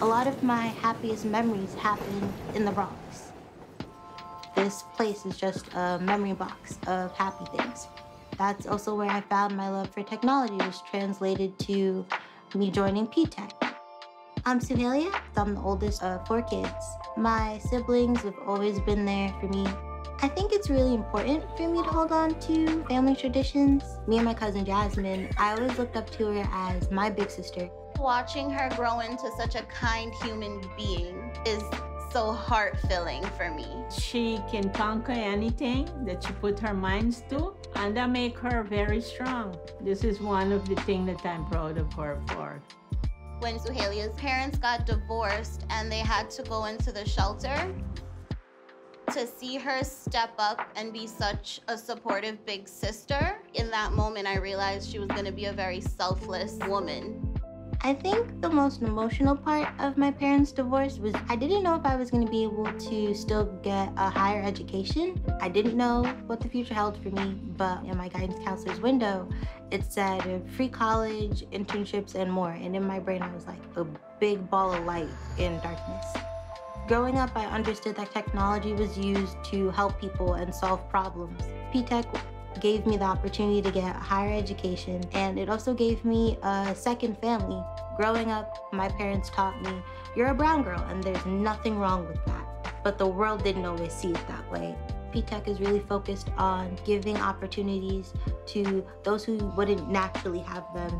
A lot of my happiest memories happened in the Bronx. This place is just a memory box of happy things. That's also where I found my love for technology, which translated to me joining P-TECH. I'm Suhelia. I'm the oldest of four kids. My siblings have always been there for me. I think it's really important for me to hold on to family traditions. Me and my cousin Jasmine, I always looked up to her as my big sister. Watching her grow into such a kind human being is so heart-filling for me. She can conquer anything that she put her minds to, and that makes her very strong. This is one of the things that I'm proud of her for. When Suhelia's parents got divorced and they had to go into the shelter, to see her step up and be such a supportive big sister, in that moment I realized she was going to be a very selfless woman. I think the most emotional part of my parents' divorce was I didn't know if I was going to be able to still get a higher education. I didn't know what the future held for me, but in my guidance counselor's window, it said free college, internships, and more. And in my brain, I was like a big ball of light in darkness. Growing up, I understood that technology was used to help people and solve problems. P-TECH gave me the opportunity to get a higher education, and it also gave me a second family. Growing up, my parents taught me, you're a brown girl, and there's nothing wrong with that. But the world didn't always see it that way. P-TECH is really focused on giving opportunities to those who wouldn't naturally have them.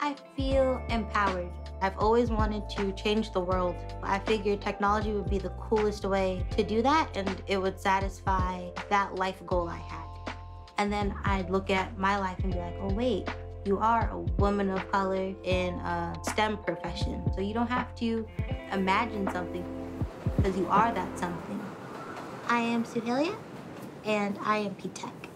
I feel empowered. I've always wanted to change the world. I figured technology would be the coolest way to do that, and it would satisfy that life goal I had. And then I'd look at my life and be like, oh wait, you are a woman of color in a STEM profession. So you don't have to imagine something, because you are that something. I am Suhelia, and I am P-TECH.